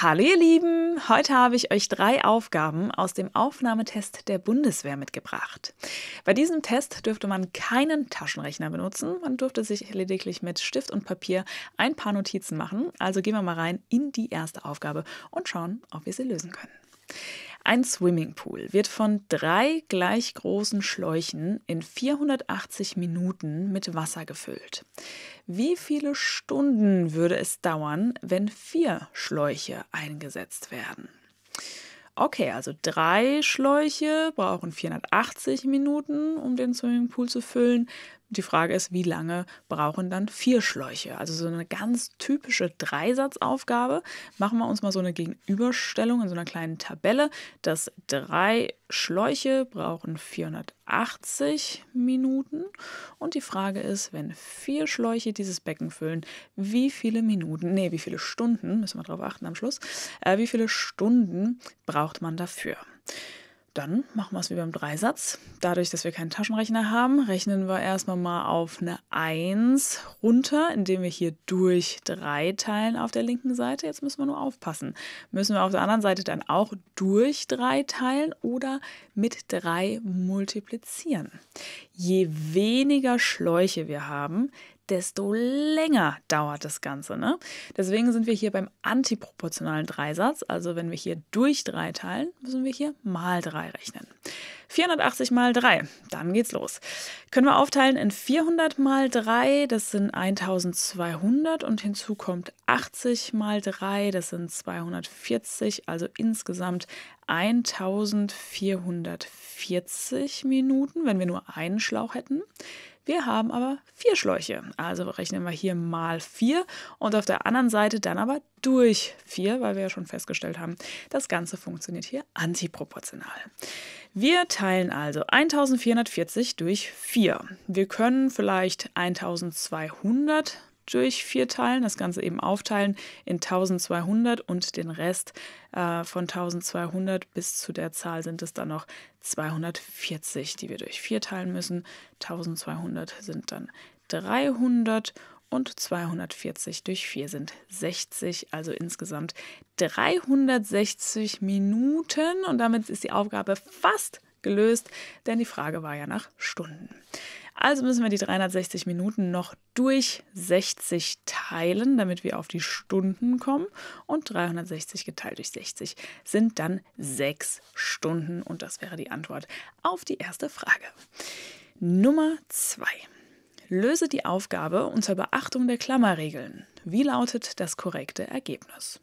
Hallo ihr Lieben, heute habe ich euch 3 Aufgaben aus dem Aufnahmetest der Bundeswehr mitgebracht. Bei diesem Test dürfte man keinen Taschenrechner benutzen, man dürfte sich lediglich mit Stift und Papier ein paar Notizen machen. Also gehen wir mal rein in die erste Aufgabe und schauen, ob wir sie lösen können. Ein Swimmingpool wird von 3 gleich großen Schläuchen in 480 Minuten mit Wasser gefüllt. Wie viele Stunden würde es dauern, wenn 4 Schläuche eingesetzt werden? Okay, also 3 Schläuche brauchen 480 Minuten, um den Swimmingpool zu füllen. Die Frage ist, wie lange brauchen dann 4 Schläuche? Also so eine ganz typische Dreisatzaufgabe. Machen wir uns mal so eine Gegenüberstellung in so einer kleinen Tabelle, dass 3 Schläuche brauchen 480 Minuten. Und die Frage ist, wenn 4 Schläuche dieses Becken füllen, wie viele Stunden, müssen wir darauf achten am Schluss, wie viele Stunden braucht man dafür? Dann machen wir es wie beim Dreisatz. Dadurch, dass wir keinen Taschenrechner haben, rechnen wir erstmal mal auf eine 1 runter, indem wir hier durch 3 teilen auf der linken Seite. Jetzt müssen wir nur aufpassen. Müssen wir auf der anderen Seite dann auch durch 3 teilen oder mit 3 multiplizieren? Je weniger Schläuche wir haben, desto länger dauert das Ganze, ne? Deswegen sind wir hier beim antiproportionalen Dreisatz. Also wenn wir hier durch 3 teilen, müssen wir hier mal 3 rechnen. 480 mal 3, dann geht's los. Können wir aufteilen in 400 mal 3, das sind 1200 und hinzu kommt 80 mal 3, das sind 240, also insgesamt 1440 Minuten, wenn wir nur einen Schlauch hätten. Wir haben aber 4 Schläuche, also rechnen wir hier mal 4 und auf der anderen Seite dann aber durch 4, weil wir ja schon festgestellt haben, das Ganze funktioniert hier antiproportional. Wir teilen also 1440 durch 4. Wir können vielleicht 1200 durch 4 teilen, das Ganze eben aufteilen in 1200 und den Rest von 1200 bis zu der Zahl sind es dann noch 240, die wir durch 4 teilen müssen. 1200 sind dann 300 und 240 durch 4 sind 60, also insgesamt 360 Minuten und damit ist die Aufgabe fast gelöst, denn die Frage war ja nach Stunden. Also müssen wir die 360 Minuten noch durch 60 teilen, damit wir auf die Stunden kommen. Und 360 geteilt durch 60 sind dann 6 Stunden. Und das wäre die Antwort auf die erste Frage. Nummer 2. Löse die Aufgabe unter Beachtung der Klammerregeln. Wie lautet das korrekte Ergebnis?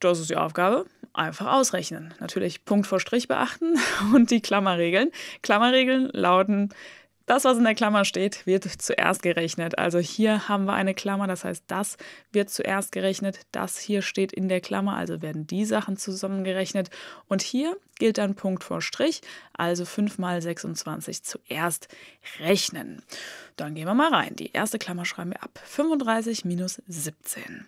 Das ist die Aufgabe. Einfach ausrechnen. Natürlich Punkt vor Strich beachten und die Klammerregeln. Klammerregeln lauten: Das, was in der Klammer steht, wird zuerst gerechnet. Also hier haben wir eine Klammer, das heißt, das wird zuerst gerechnet, das hier steht in der Klammer, also werden die Sachen zusammengerechnet. Und hier gilt dann Punkt vor Strich, also 5 mal 26 zuerst rechnen. Dann gehen wir mal rein. Die erste Klammer schreiben wir ab. 35 minus 17.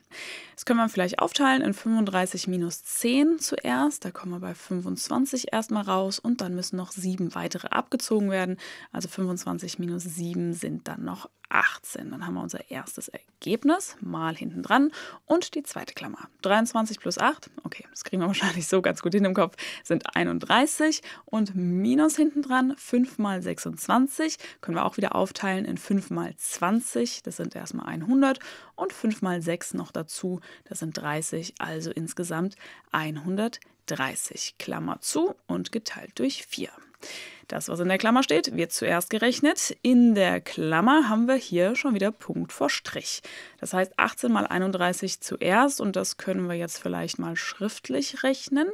Das können wir vielleicht aufteilen in 35 minus 10 zuerst. Da kommen wir bei 25 erstmal raus und dann müssen noch 7 weitere abgezogen werden. Also 25 minus 7 sind dann noch 18. Dann haben wir unser erstes Ergebnis, mal hinten dran und die zweite Klammer. 23 plus 8, okay, das kriegen wir wahrscheinlich so ganz gut hin im Kopf, sind 31 und minus hinten dran 5 mal 26, können wir auch wieder aufteilen in 5 mal 20, das sind erstmal 100 und 5 mal 6 noch dazu, das sind 30, also insgesamt 130, Klammer zu und geteilt durch 4. Das, was in der Klammer steht, wird zuerst gerechnet. In der Klammer haben wir hier schon wieder Punkt vor Strich. Das heißt 18 mal 31 zuerst und das können wir jetzt vielleicht mal schriftlich rechnen.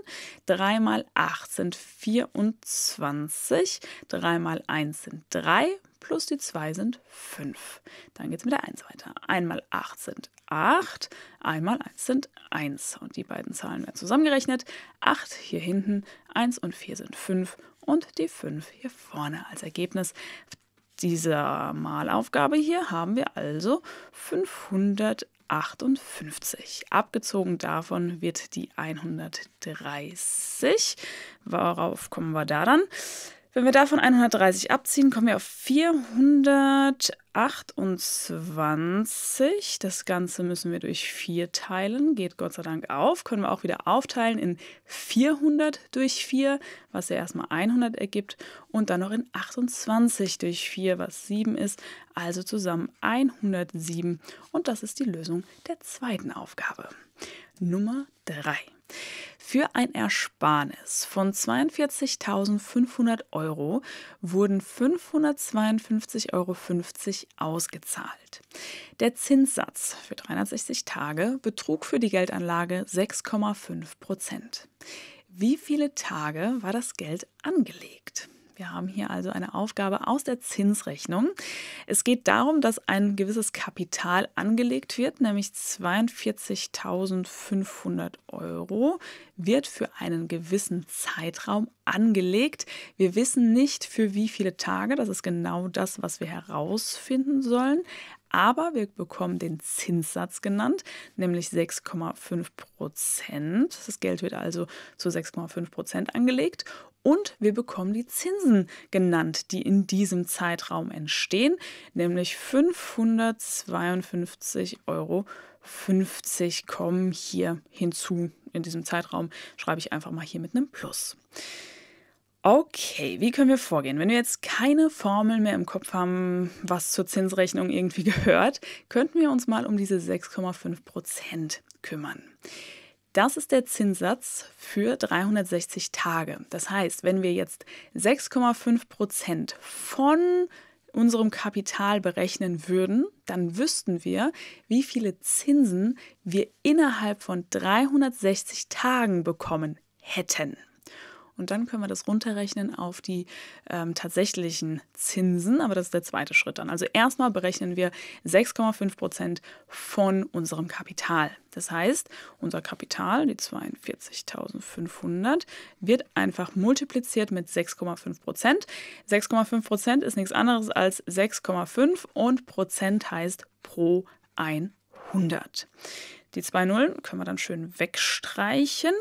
3 mal 8 sind 24, 3 mal 1 sind 3 plus die 2 sind 5. Dann geht es mit der 1 weiter. 1 mal 8 sind 8, 1 mal 1 sind 1 und die beiden Zahlen werden zusammengerechnet. 8 hier hinten, 1 und 4 sind 5. Und die 5 hier vorne als Ergebnis dieser Malaufgabe hier haben wir also 558. Abgezogen davon wird die 130. Worauf kommen wir da dann? Wenn wir davon 130 abziehen, kommen wir auf 428. Das Ganze müssen wir durch 4 teilen. Geht Gott sei Dank auf. Können wir auch wieder aufteilen in 400 durch 4, was ja erstmal 100 ergibt. Und dann noch in 28 durch 4, was 7 ist. Also zusammen 107. Und das ist die Lösung der zweiten Aufgabe. Nummer 3. Für ein Ersparnis von 42.500 Euro wurden 552,50 Euro ausgezahlt. Der Zinssatz für 360 Tage betrug für die Geldanlage 6,5%. Wie viele Tage war das Geld angelegt? Wir haben hier also eine Aufgabe aus der Zinsrechnung. Es geht darum, dass ein gewisses Kapital angelegt wird, nämlich 42.500 Euro wird für einen gewissen Zeitraum angelegt. Wir wissen nicht, für wie viele Tage, das ist genau das, was wir herausfinden sollen. Aber wir bekommen den Zinssatz genannt, nämlich 6,5%. Das Geld wird also zu 6,5% angelegt. Und wir bekommen die Zinsen genannt, die in diesem Zeitraum entstehen, nämlich 552,50 Euro kommen hier hinzu. In diesem Zeitraum schreibe ich einfach mal hier mit einem Plus. Okay, wie können wir vorgehen? Wenn wir jetzt keine Formel mehr im Kopf haben, was zur Zinsrechnung irgendwie gehört, könnten wir uns mal um diese 6,5% kümmern. Das ist der Zinssatz für 360 Tage. Das heißt, wenn wir jetzt 6,5% von unserem Kapital berechnen würden, dann wüssten wir, wie viele Zinsen wir innerhalb von 360 Tagen bekommen hätten. Und dann können wir das runterrechnen auf die tatsächlichen Zinsen, aber das ist der zweite Schritt dann. Also erstmal berechnen wir 6,5% von unserem Kapital. Das heißt, unser Kapital, die 42.500, wird einfach multipliziert mit 6,5%. 6,5% ist nichts anderes als 6,5 und Prozent heißt pro 100. Die 2 Nullen können wir dann schön wegstreichen.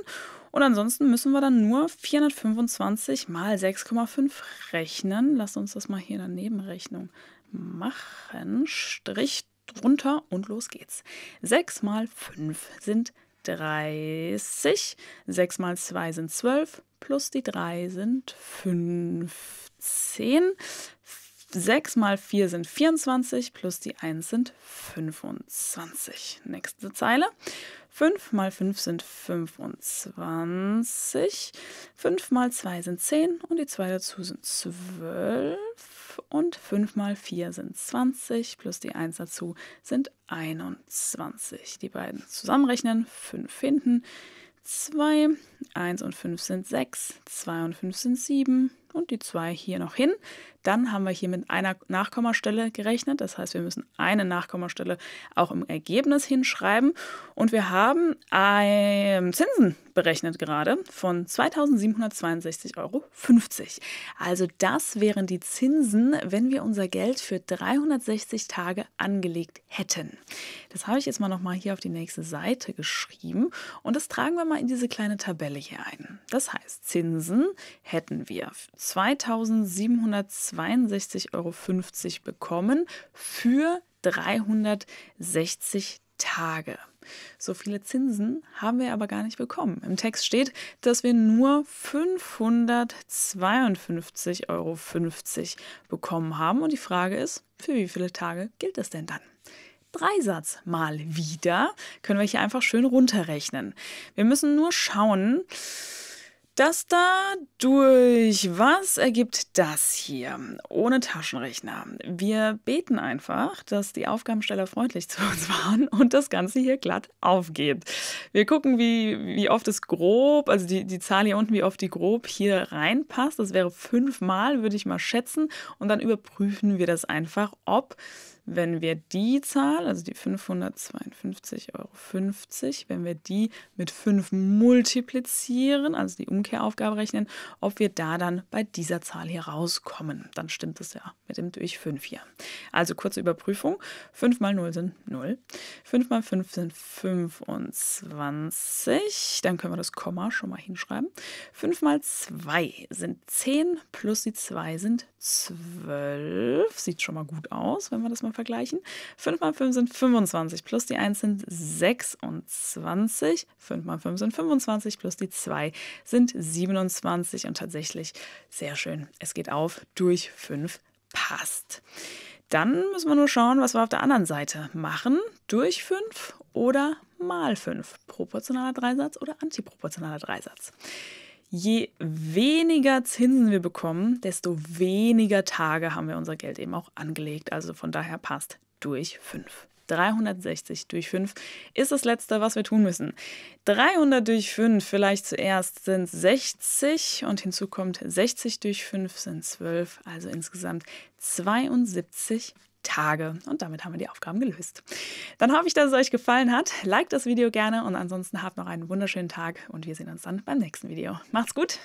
Und ansonsten müssen wir dann nur 425 mal 6,5 rechnen. Lasst uns das mal hier in der Nebenrechnung machen. Strich drunter und los geht's. 6 mal 5 sind 30. 6 mal 2 sind 12. Plus die 3 sind 15. 6 mal 4 sind 24, plus die 1 sind 25. Nächste Zeile. 5 mal 5 sind 25. 5 mal 2 sind 10 und die 2 dazu sind 12. Und 5 mal 4 sind 20, plus die 1 dazu sind 21. Die beiden zusammenrechnen. 5 hinten. 2, 1 und 5 sind 6, 2 und 5 sind 7 und die 2 hier noch hin. Dann haben wir hier mit einer Nachkommastelle gerechnet. Das heißt, wir müssen eine Nachkommastelle auch im Ergebnis hinschreiben. Und wir haben Zinsen berechnet gerade von 2.762,50 Euro. Also das wären die Zinsen, wenn wir unser Geld für 360 Tage angelegt hätten. Das habe ich jetzt mal nochmal hier auf die nächste Seite geschrieben. Und das tragen wir mal in diese kleine Tabelle hier ein. Das heißt, Zinsen hätten wir 2.762,50 Euro bekommen für 360 Tage. So viele Zinsen haben wir aber gar nicht bekommen. Im Text steht, dass wir nur 552,50 Euro bekommen haben. Und die Frage ist, für wie viele Tage gilt das denn dann? Dreisatz mal wieder können wir hier einfach schön runterrechnen. Wir müssen nur schauen, das da durch was ergibt das hier? Ohne Taschenrechner. Wir beten einfach, dass die Aufgabensteller freundlich zu uns waren und das Ganze hier glatt aufgeht. Wir gucken, wie oft es grob, also die Zahl hier unten, wie oft die grob hier reinpasst. Das wäre 5 Mal, würde ich mal schätzen. Und dann überprüfen wir das einfach, ob wenn wir die Zahl, also die 552,50 €, wenn wir die mit 5 multiplizieren, also die Umkehraufgabe rechnen, ob wir da dann bei dieser Zahl hier rauskommen. Dann stimmt es ja mit dem durch 5 hier. Also kurze Überprüfung. 5 mal 0 sind 0. 5 mal 5 sind 25. Dann können wir das Komma schon mal hinschreiben. 5 mal 2 sind 10 plus die 2 sind 12. Sieht schon mal gut aus, wenn wir das mal vergleichen. 5 mal 5 sind 25 plus die 1 sind 26. 5 mal 5 sind 25 plus die 2 sind 27. Und tatsächlich sehr schön. Es geht auf, durch 5 passt. Dann müssen wir nur schauen, was wir auf der anderen Seite machen. Durch 5 oder mal 5. Proportionaler Dreisatz oder antiproportionaler Dreisatz. Je weniger Zinsen wir bekommen, desto weniger Tage haben wir unser Geld eben auch angelegt. Also von daher passt durch 5. 360 durch 5 ist das Letzte, was wir tun müssen. 300 durch 5 vielleicht zuerst sind 60 und hinzu kommt 60 durch 5 sind 12, also insgesamt 72 Tage. Und damit haben wir die Aufgaben gelöst. Dann hoffe ich, dass es euch gefallen hat. Liked das Video gerne und ansonsten habt noch einen wunderschönen Tag und wir sehen uns dann beim nächsten Video. Macht's gut!